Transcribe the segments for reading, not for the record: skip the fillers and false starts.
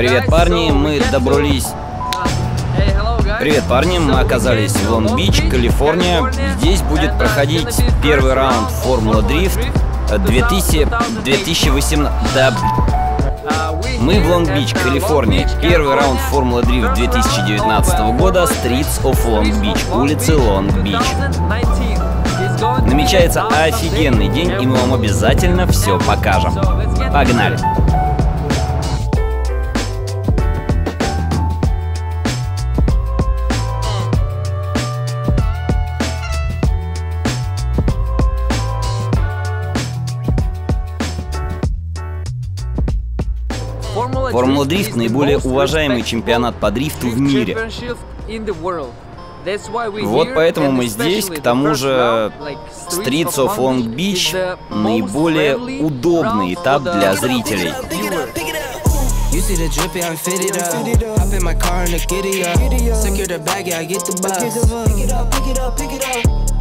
Привет, парни, мы добрались. Привет, парни, мы оказались в Лонг-Бич, Калифорния. Здесь будет проходить первый раунд Formula Drift 2018. Да. Мы в Лонг-Бич, Калифорния. Первый раунд Formula Drift 2019 года, Streets of Long Beach, улицы Лонг-Бич. Намечается офигенный день, и мы вам обязательно все покажем. Погнали! Формула Дрифт – наиболее уважаемый чемпионат по дрифту в мире. Вот поэтому мы здесь, к тому же Streets of Long Beach – наиболее удобный этап для зрителей. You see the drippy, I'm fitted up. Hop in my car and the giddy up. Secure the bag, yeah, I get the bus. Pick it up, pick it up, pick it up.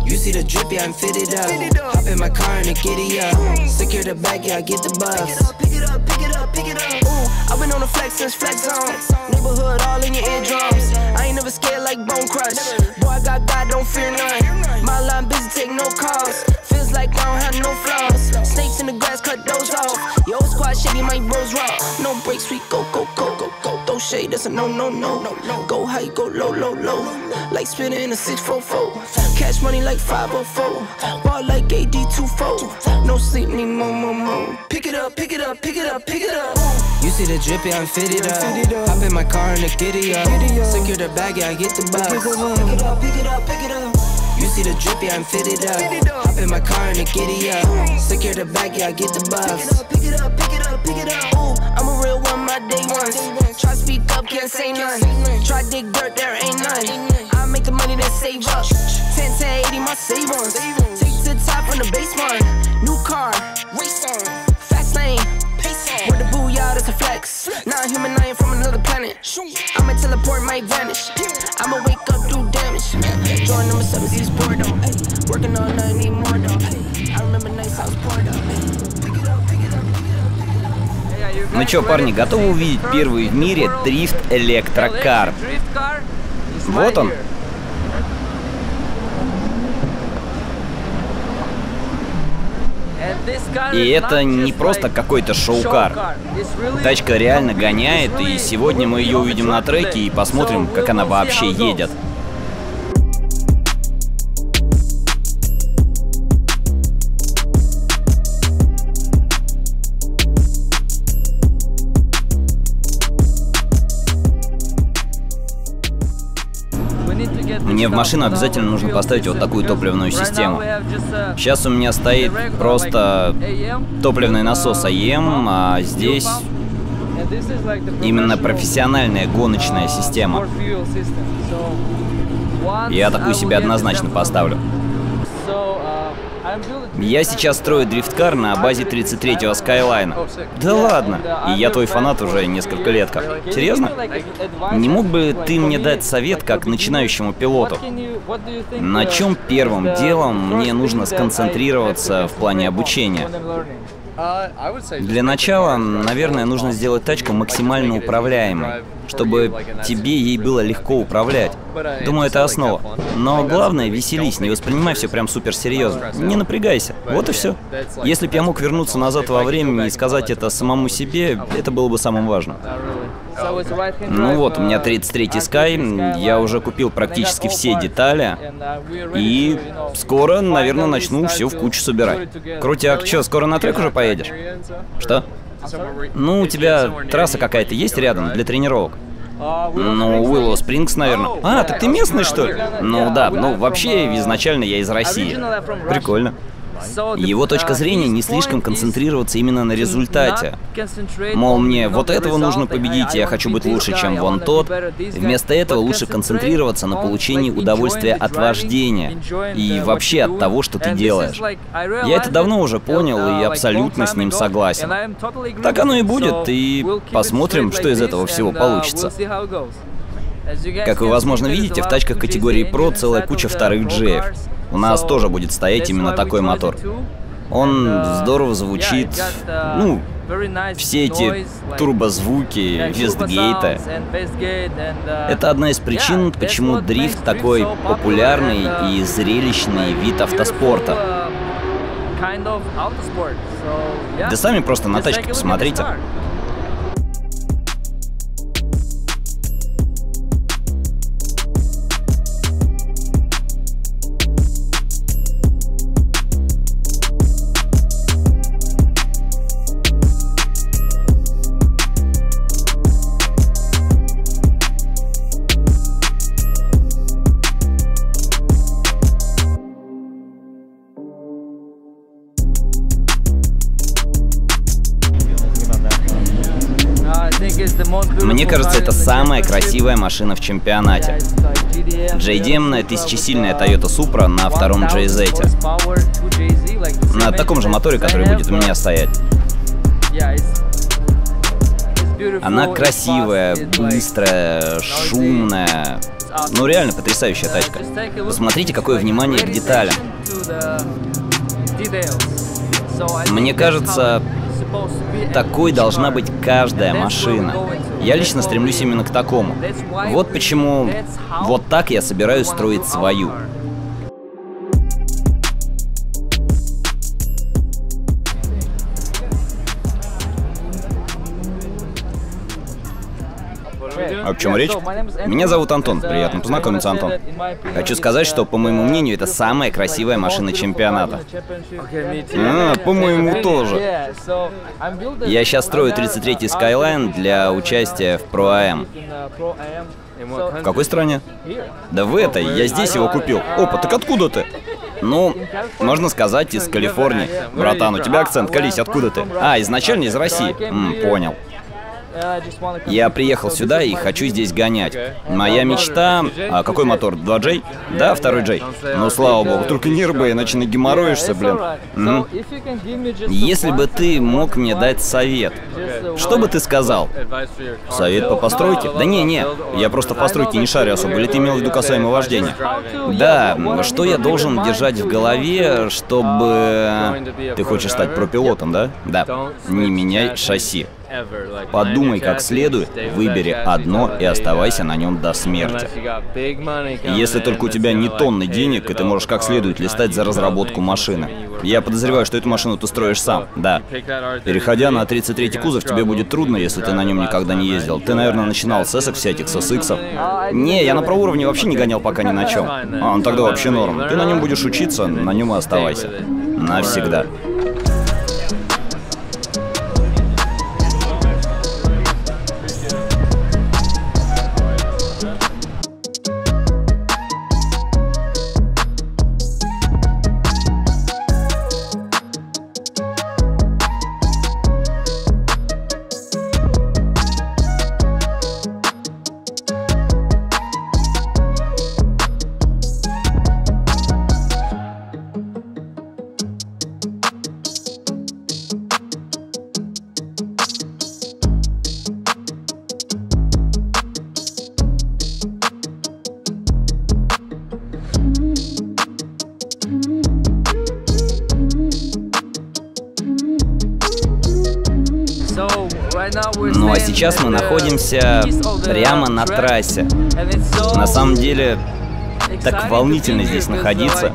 You see the drippy, I'm fitted up. Hop in my car and the giddy up. Secure the bag, yeah, I get the bus. Pick it up, pick it up, pick it up, pick it up. Ooh, I've been on the flex since flex zone. Neighborhood all in your eardrums. I ain't never scared like Bone Crush. Boy, I got God, don't fear none. My line busy, take no calls. Feels like I don't have no flaws. Snakes in the grass, cut those off. Yo, squad shitty, my bros raw. No breaks, we go, go, go, go, go. Throw shade, that's a no, no, no, no, no. Go high, go low, low, low. Like spinning in a 644. Cash money like 504. Ball like AD24. No sleep, need more, more, more. Pick it up, pick it up, pick it up, pick it up. You see the drippy, I'm fitted up. Hop in my car and the giddy up. Secure the bag, yeah, I get the bus. Pick it up, pick it up, pick it up. You see the drippy, I'm fitted up. Hop in my car and the giddy up. Secure the bag, yeah, I get the bus. Pick it up, pick it up, pick it up, pick it up. Ooh, I'm a real one, my day once. Try speak up, can't say none. Try dig dirt, there ain't none. I make the money, then save up. 10-80, my save ones. Take to the top on the basement. New car, race on. Fast lane, pace on. With the booyah, that's a flex. Not human, I ain't from another planet. I'ma teleport, might vanish. I'ma wake up, do damage. Join number 7's is bored though. Working all night, need more though. I remember nights I was bored though. Pick it up, pick it up, pick it up. Ну чё, парни, готовы увидеть первый в мире дрифт-электрокар? Вот он. И это не просто какой-то шоу-кар. Тачка реально гоняет, и сегодня мы ее увидим на треке и посмотрим, как она вообще едет. Мне в машину обязательно нужно поставить вот такую топливную систему. Сейчас у меня стоит просто топливный насос AEM, а здесь именно профессиональная гоночная система. Я такую себе однозначно поставлю. Я сейчас строю дрифткар на базе 33-го Skyline. Да ладно! И я твой фанат уже несколько лет как. Серьезно? Не мог бы ты мне дать совет как начинающему пилоту? На чем первым делом мне нужно сконцентрироваться в плане обучения? Для начала, наверное, нужно сделать тачку максимально управляемой, чтобы тебе ей было легко управлять. Думаю, это основа. Но главное, веселись, не воспринимай все прям супер серьезно. Не напрягайся. Вот и все. Если бы я мог вернуться назад во времени и сказать это самому себе, это было бы самым важным. Ну вот, у меня 33-й Sky, я уже купил практически все детали, и скоро, наверное, начну все в кучу собирать. Крутяк, что, скоро на трек уже поедешь? Что? Ну, у тебя трасса какая-то есть рядом для тренировок? Ну, Willow Springs, наверное. А, так ты местный, что ли? Ну да, ну вообще изначально я из России. Прикольно. Его точка зрения не слишком концентрироваться именно на результате. Мол, мне вот этого нужно победить, я хочу быть лучше, чем вон тот. Вместо этого лучше концентрироваться на получении удовольствия от вождения и вообще от того, что ты делаешь. Я это давно уже понял и абсолютно с ним согласен. Так оно и будет, и посмотрим, что из этого всего получится. Как вы, возможно, видите, в тачках категории Pro целая куча вторых джеев. У нас тоже будет стоять именно такой мотор. Он здорово звучит, ну, Все эти турбозвуки, вестгейта. Это одна из причин, почему дрифт такой популярный и зрелищный вид автоспорта. Да сами просто на тачке посмотрите. Мне кажется, это самая красивая машина в чемпионате. JDM — тысячесильная Toyota Supra на втором JZ. На таком же моторе, который будет у меня стоять. Она красивая, быстрая, шумная. Ну реально потрясающая тачка. Посмотрите, какое внимание к деталям. Мне кажется, такой должна быть каждая машина. Я лично стремлюсь именно к такому. Вот почему вот так я собираюсь строить свою. О чем речь? Меня зовут Антон. Приятно познакомиться, Антон. Хочу сказать, что, по моему мнению, это самая красивая машина чемпионата. По моему тоже. Я сейчас строю 33-й Skyline для участия в Pro-AM. В какой стране? Да в этой. Я здесь его купил. Опа, так откуда ты? Ну, можно сказать, из Калифорнии. Братан, у тебя акцент, колись, откуда ты? Изначально из России. Понял. Я приехал сюда и хочу здесь гонять. Моя мечта... А какой мотор? 2J? Да, 2J. Ну, слава богу, только не РБ, иначе нагеморроишься, блин. Если бы ты мог мне дать совет, что бы ты сказал? Совет по постройке? Да не, я просто в постройке не шарю особо. Или ты имел в виду касаемо вождения? Да, что я должен держать в голове, чтобы... Ты хочешь стать пропилотом, да? Да. Не меняй шасси. Подумай как следует, выбери одно и оставайся на нем до смерти. Если только у тебя не тонны денег, и ты можешь как следует листать за разработку машины. Я подозреваю, что эту машину ты строишь сам, да. Переходя на 33-й кузов, тебе будет трудно, если ты на нем никогда не ездил. Ты, наверное, начинал с эсок, всяких сосыксов. Не, я на проуровне вообще не гонял пока ни на чем. Он тогда вообще норм. Ты на нем будешь учиться, на нем и оставайся. Навсегда. Ну а сейчас мы находимся прямо на трассе. На самом деле, так волнительно здесь находиться.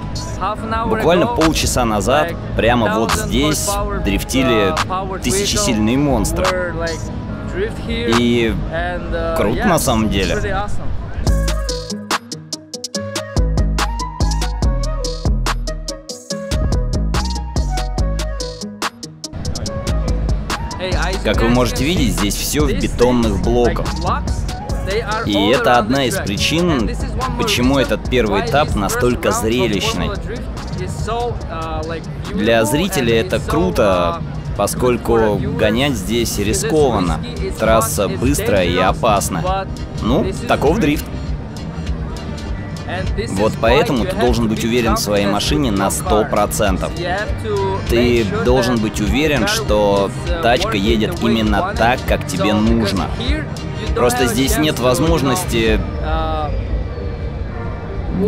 Буквально полчаса назад, прямо вот здесь, дрифтили тысячесильные монстры. И круто на самом деле. Как вы можете видеть, здесь все в бетонных блоках. И это одна из причин, почему этот первый этап настолько зрелищный. Для зрителей это круто, поскольку гонять здесь рискованно. Трасса быстрая и опасна. Ну, таков дрифт. Вот поэтому ты должен быть уверен в своей машине на 100%. Ты должен быть уверен, что тачка едет именно так, как тебе нужно. Просто здесь нет возможности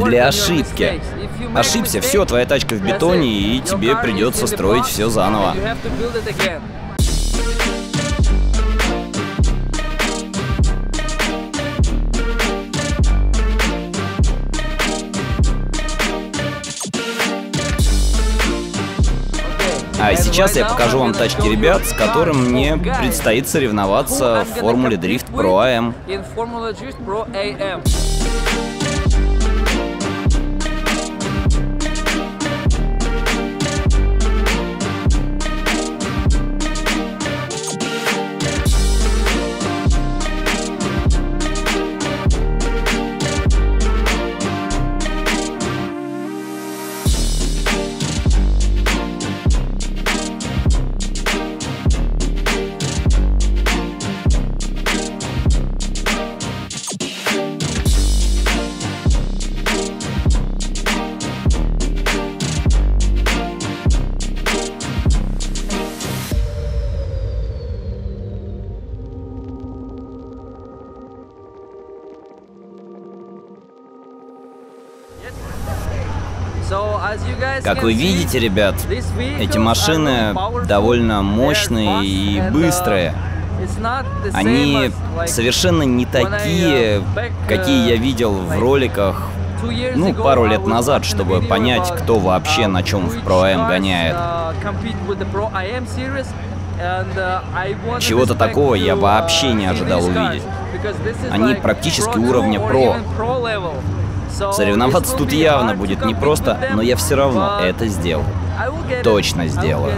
для ошибки. Ошибся, все, твоя тачка в бетоне, и тебе придется строить все заново. А сейчас я покажу вам тачки ребят, с которым мне предстоит соревноваться в Формуле Дрифт Pro-AM. Как вы видите, ребят, эти машины довольно мощные и быстрые. Они совершенно не такие, какие я видел в роликах, ну, пару лет назад, чтобы понять, кто вообще на чем в Pro-AM гоняет. Чего-то такого я вообще не ожидал увидеть. Они практически уровня Pro. Соревноваться тут явно будет непросто, но я все равно это сделаю. Точно сделаю.